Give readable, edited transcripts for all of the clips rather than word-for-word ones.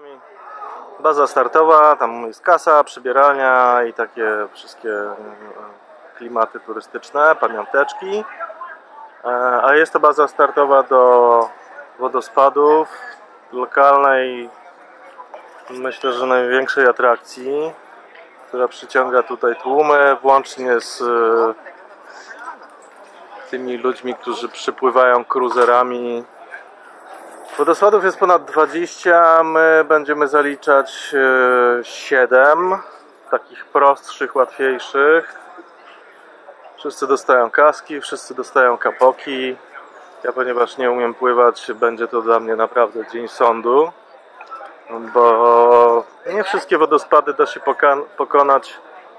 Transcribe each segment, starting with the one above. nami baza startowa, tam jest kasa, przybieralnia i takie wszystkie klimaty turystyczne, pamiąteczki. A jest to baza startowa do wodospadów, lokalnej, myślę, że największej atrakcji, która przyciąga tutaj tłumy, włącznie z tymi ludźmi, którzy przypływają kruzerami. Wodospadów jest ponad 20, my będziemy zaliczać 7, takich prostszych, łatwiejszych. Wszyscy dostają kaski, wszyscy dostają kapoki. Ja, ponieważ nie umiem pływać, będzie to dla mnie naprawdę dzień sądu, bo nie wszystkie wodospady da się pokonać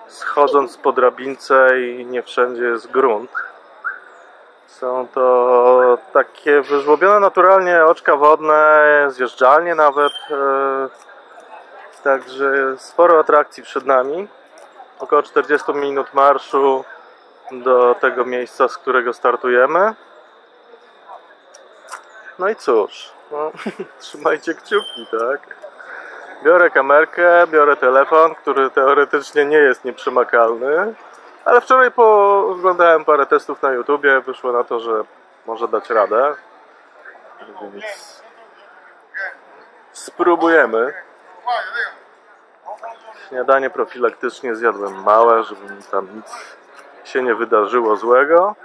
schodząc po drabince i nie wszędzie jest grunt. Są to takie wyżłobione naturalnie oczka wodne, zjeżdżalnie nawet, także sporo atrakcji przed nami. Około 40 minut marszu do tego miejsca, z którego startujemy. No i cóż, no, trzymajcie kciuki, tak? Biorę kamerkę, biorę telefon, który teoretycznie nie jest nieprzemakalny. Ale wczoraj oglądałem parę testów na YouTubie, wyszło na to, że może dać radę, więc spróbujemy. Śniadanie profilaktycznie zjadłem małe, żeby mi tam nic się nie wydarzyło złego.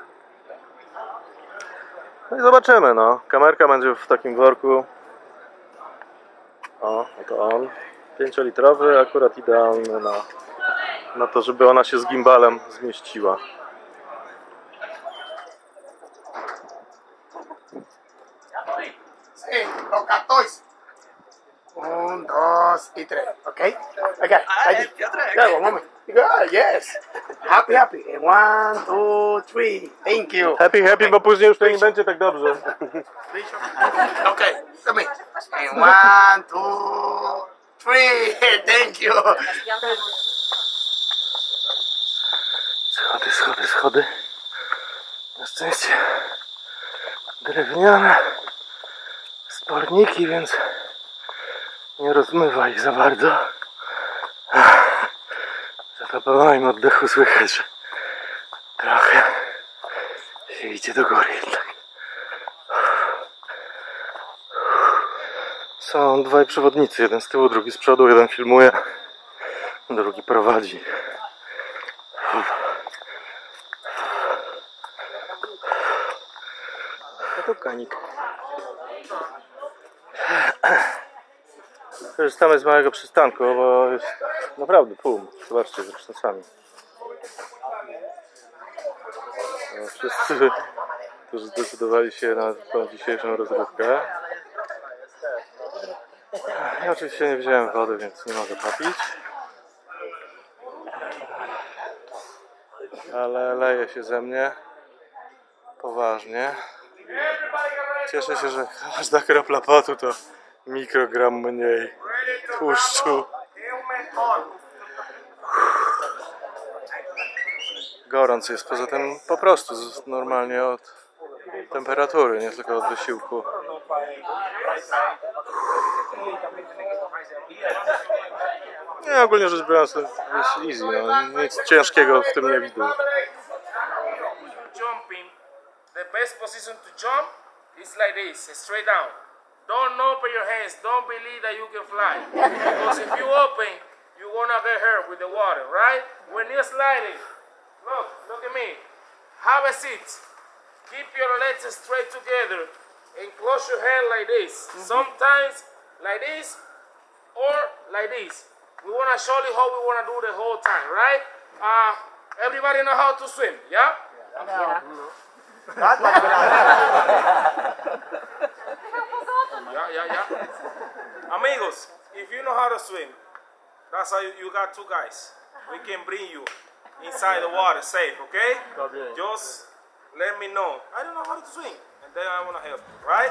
No i zobaczymy, no. Kamerka będzie w takim worku. O, to on. 5-litrowy, akurat idealny na to, żeby ona się z gimbalem zmieściła. Un, dos i tres, okay? Okay. One moment. Yes. Happy, happy. 1, 2, 3. Thank you. Happy, happy, bo później już to nie będzie tak dobrze. Okay. Come in. 1, 2, 3. Thank you. Schody, schody, schody. Na szczęście drewniane sporniki, więc nie rozmywa ich za bardzo. Za to po moim oddechu słychać, że trochę się idzie do góry jednak. Są dwaj przewodnicy, jeden z tyłu, drugi z przodu, jeden filmuje, drugi prowadzi. To kanik. Korzystamy z małego przystanku, bo jest naprawdę tłum. Zobaczcie zresztą sami. Wszyscy, którzy zdecydowali się na tą dzisiejszą rozrywkę. Ja oczywiście nie wziąłem wody, więc nie mogę papić. Ale leje się ze mnie. Poważnie. Cieszę się, że każda kropla potu to mikrogram mniej tłuszczu. Gorąco jest, poza tym po prostu normalnie od temperatury, nie tylko od wysiłku. Nie, ogólnie rzecz biorąc to jest easy, no. Nic ciężkiego w tym nie widzę. The best position to jump is like this, straight down. Don't open your hands, don't believe that you can fly. Because if you open, you wanna get hurt with the water, right? When you're sliding, look at me. Have a seat. Keep your legs straight together and close your hand like this. Sometimes like this or like this. We wanna show you how we wanna do the whole time, right? Everybody know how to swim, yeah? Yeah. Yeah. Amigos, if you know how to swim, that's how you got two guys. We can bring you inside the water safe, okay? Just let me know. I don't know how to swim, and then I want to help you, right?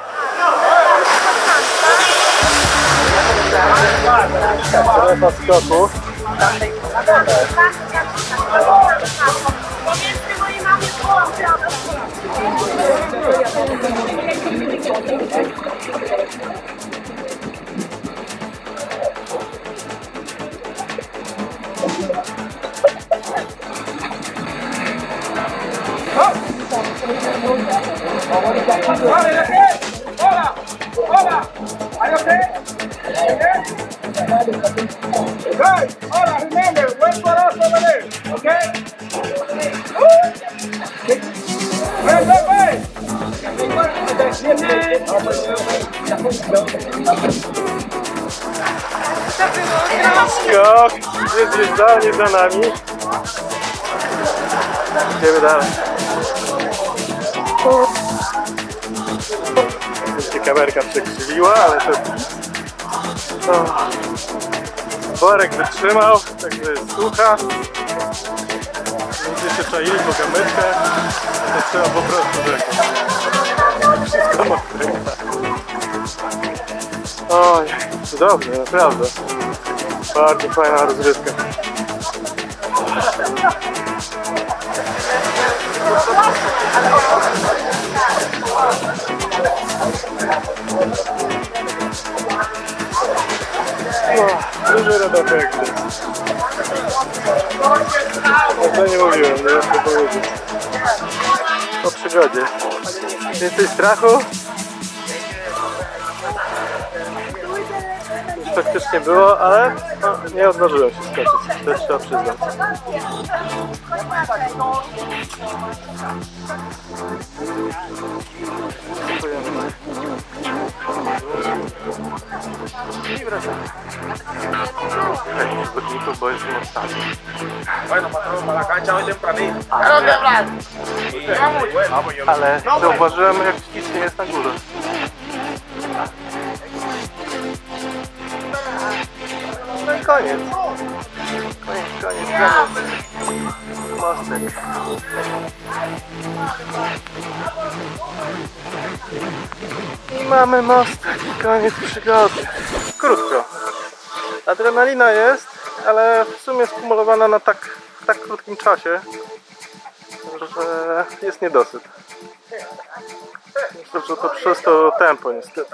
Good. All right, remember, wait for us over there. Okay? Where's that way? Skok, jest zjeżdżalnie za nami. Idziemy dalej. Oczywiście kamerka przekrzywiła, ale to... Worek wytrzymał, także jest sucha. Ludzie się czaili po kamerkę, to trzeba po prostu rzekać. Wszystko mokre. Oj, dobrze, naprawdę. Bardzo fajna rozrywka. No, duży rodotek. To nie mówiłem, nie chcę powiedzieć. O przygodzie. Więcej strachu? Już faktycznie było, ale no, nie odważyłem się skoczyć. Też trzeba przyznać. I wracamy. Takich zgodników, bo jestem ostatni. Ale zauważyłem, jak nic nie jest na górze. No i koniec. Koniec. Mostek. I mamy mostek i koniec przygody. Krótko. Adrenalina jest, ale w sumie skumulowana na tak krótkim czasie, że jest niedosyt. Myślę, że to przez to tempo niestety.